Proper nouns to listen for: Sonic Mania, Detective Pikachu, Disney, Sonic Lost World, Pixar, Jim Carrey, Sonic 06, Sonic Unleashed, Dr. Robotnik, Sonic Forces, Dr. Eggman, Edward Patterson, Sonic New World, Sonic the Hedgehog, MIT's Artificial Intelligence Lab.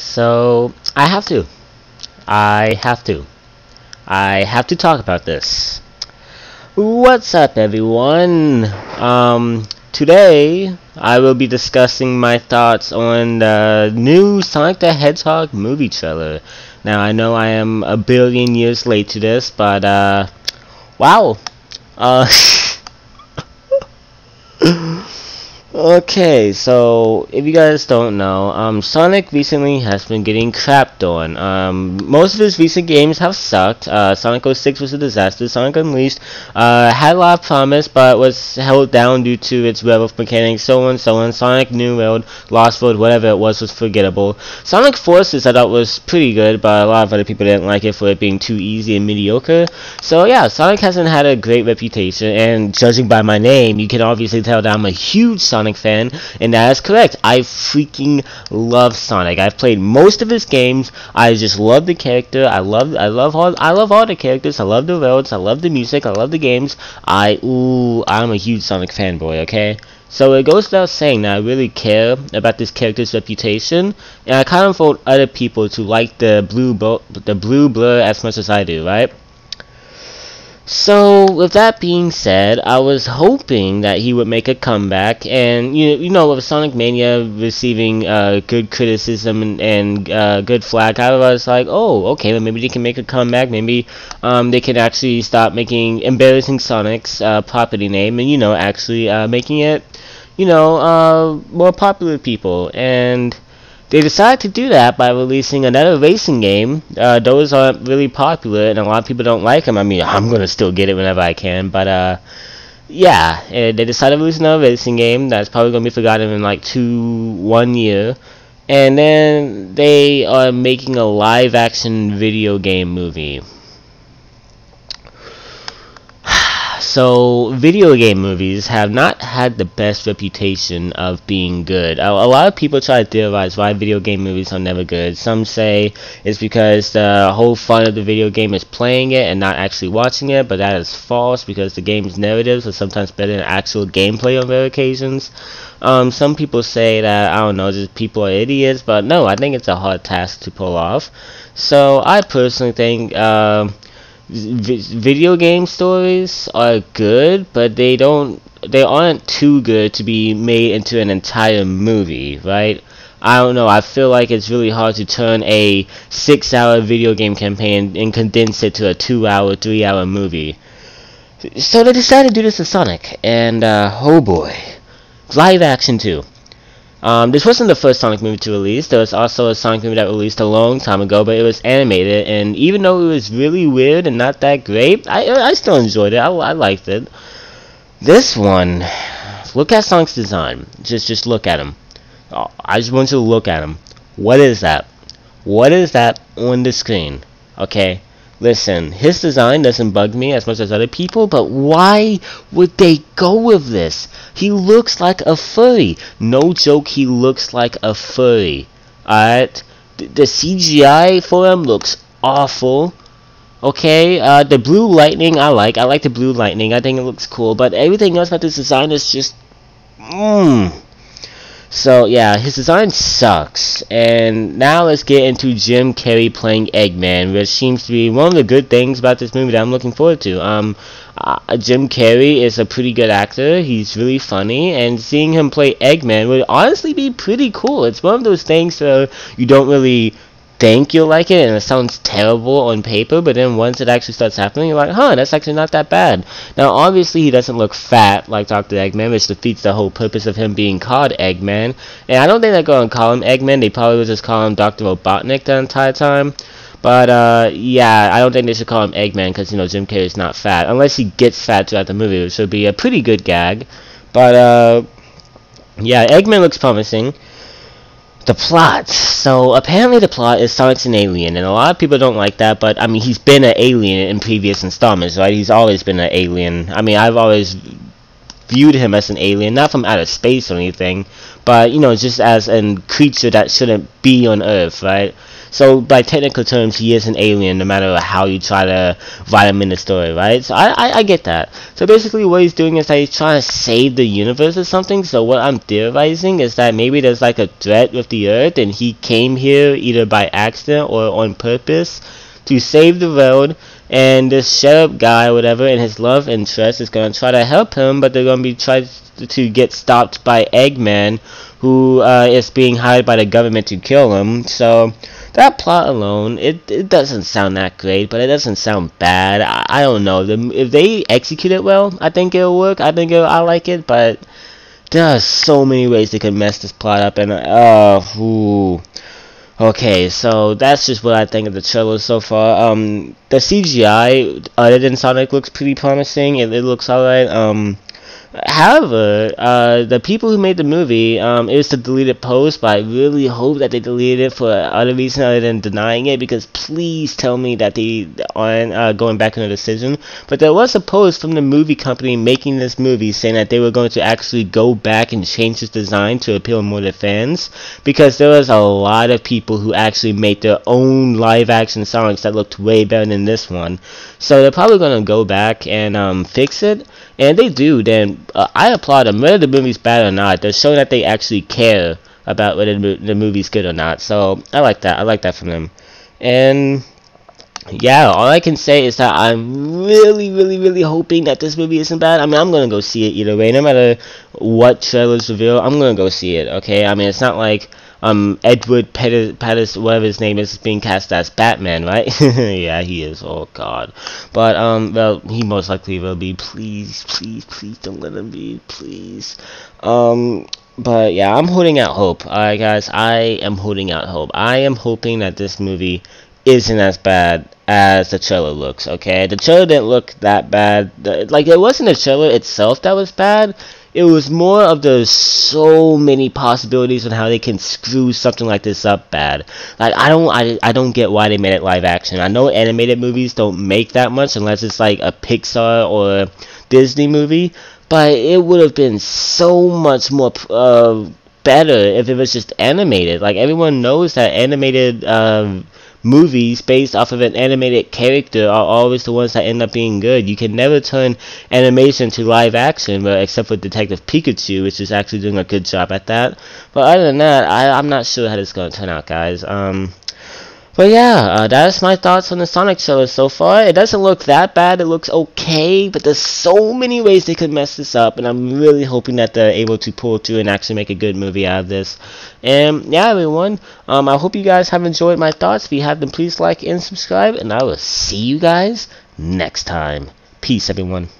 So I have to talk about this. What's up, everyone? Today I will be discussing my thoughts on the new Sonic the Hedgehog movie trailer. Now, I know I am a billion years late to this, but wow. Okay, so if you guys don't know, Sonic recently has been getting crapped on. Most of his recent games have sucked. Sonic 06 was a disaster. Sonic Unleashed had a lot of promise, but was held down due to its web of mechanics, so on, so on. Sonic New World, Lost World, whatever it was forgettable. Sonic Forces, I thought, was pretty good, but a lot of other people didn't like it for it being too easy and mediocre. So yeah, Sonic hasn't had a great reputation, and judging by my name, you can obviously tell that I'm a huge Sonic fan, and that is correct. I freaking love Sonic. I've played most of his games. I just love the character. I love all the characters. I love the worlds. I love the music. I love the games. I'm a huge Sonic fanboy, okay? So it goes without saying that I really care about this character's reputation, and I can't fault other people to like the blue blur as much as I do, right? So, with that being said, I was hoping that he would make a comeback, and you know, with Sonic Mania receiving good criticism and good flack, I was like, oh, okay, well, maybe they can make a comeback. Maybe they can actually stop making embarrassing Sonic's property name, and actually making it, more popular with people. And they decided to do that by releasing another racing game. Those aren't really popular, and a lot of people don't like them. I mean, I'm gonna still get it whenever I can, but yeah, they decided to release another racing game that's probably gonna be forgotten in like 1 year, and then they are making a live-action video game movie. So, video game movies have not had the best reputation of being good. A lot of people try to theorize why video game movies are never good. Some say it's because the whole fun of the video game is playing it and not actually watching it, but that is false because the game's narratives are sometimes better than actual gameplay on rare occasions. Some people say that, I don't know, just people are idiots, but no, I think it's a hard task to pull off. So, I personally think, video game stories are good, but they aren't too good to be made into an entire movie, right? I don't know, I feel like it's really hard to turn a 6-hour video game campaign and condense it to a 2-hour, 3-hour movie. So they decided to do this with Sonic, and oh boy, live action too. This wasn't the first Sonic movie to release. There was also a Sonic movie that released a long time ago, but it was animated, and even though it was really weird and not that great, I still enjoyed it. I liked it. This one, look at Sonic's design. Just look at him. Oh, I just want you to look at him. What is that? What is that on the screen? Okay, listen, his design doesn't bug me as much as other people, but why would they go with this? He looks like a furry. No joke, he looks like a furry. Alright? The CGI for him looks awful. Okay, the blue lightning I like. I like the blue lightning. I think it looks cool, but everything else about this design is just... So, yeah, his design sucks, and now let's get into Jim Carrey playing Eggman, which seems to be one of the good things about this movie that I'm looking forward to. Jim Carrey is a pretty good actor, he's really funny, and seeing him play Eggman would honestly be pretty cool. It's one of those things where you don't really think you'll like it, and it sounds terrible on paper, but then once it actually starts happening, you're like, huh, that's actually not that bad. Now, obviously, he doesn't look fat like Dr. Eggman, which defeats the whole purpose of him being called Eggman. And I don't think they're going to call him Eggman. They probably would just call him Dr. Robotnik the entire time. But, yeah, I don't think they should call him Eggman because, Jim Carrey's not fat. Unless he gets fat throughout the movie, which would be a pretty good gag. But, yeah, Eggman looks promising. The plot. So, apparently the plot is Sonic's an alien, and a lot of people don't like that, but, I mean, he's been an alien in previous installments, right? He's always been an alien. I mean, I've always viewed him as an alien, not from outer space or anything, but, you know, just as a creature that shouldn't be on Earth, right? So, by technical terms, he is an alien, no matter how you try to write him in the story, right? So, I get that. So, basically, what he's doing is that he's trying to save the universe or something. So, what I'm theorizing is that maybe there's, like, a threat with the Earth, and he came here either by accident or on purpose to save the world. And this sheriff guy, or whatever, and his love interest is going to try to help him, but they're going to be trying to get stopped by Eggman, who is being hired by the government to kill him. So, that plot alone, it doesn't sound that great, but it doesn't sound bad. I don't know. If they execute it well, I think it'll work. I think I like it, but there are so many ways they could mess this plot up, and okay, so that's just what I think of the trailer so far. The CGI, other than Sonic, looks pretty promising. It looks alright. However, the people who made the movie, it was the deleted post, but I really hope that they deleted it for other reason other than denying it, because please tell me that they aren't going back on a decision. But there was a post from the movie company making this movie saying that they were going to actually go back and change its design to appeal more to fans, because there was a lot of people who actually made their own live-action Sonics that looked way better than this one. So they're probably going to go back and fix it, and they do, then I applaud them, whether the movie's bad or not. They're showing that they actually care about whether the movie's good or not. So, I like that. I like that from them. And, yeah, all I can say is that I'm really, really, really hoping that this movie isn't bad. I mean, I'm going to go see it either way. No matter what trailers reveal, I'm going to go see it, okay? I mean, it's not like Edward Patterson, whatever his name is being cast as Batman, right? Yeah, he is. Oh, God. But, well, he most likely will be. Please, please, please don't let him be. Please. But, yeah, I'm holding out hope. Alright, guys, I am holding out hope. I am hoping that this movie isn't as bad as the trailer looks, okay? The trailer didn't look that bad. Like, it wasn't the trailer itself that was bad. It was more of the so many possibilities on how they can screw something like this up bad. Like, I don't get why they made it live action. I know animated movies don't make that much unless it's like a Pixar or a Disney movie, but it would have been so much more better if it was just animated. Like, everyone knows that animated movies based off of an animated character are always the ones that end up being good. You can never turn animation to live action, but except for Detective Pikachu, which is actually doing a good job at that. But other than that, I'm not sure how this is going to turn out, guys. But yeah, that's my thoughts on the Sonic trailer so far. It doesn't look that bad, it looks okay, but there's so many ways they could mess this up, and I'm really hoping that they're able to pull through and actually make a good movie out of this. And yeah, everyone, I hope you guys have enjoyed my thoughts. If you have, then please like and subscribe, and I will see you guys next time. Peace, everyone.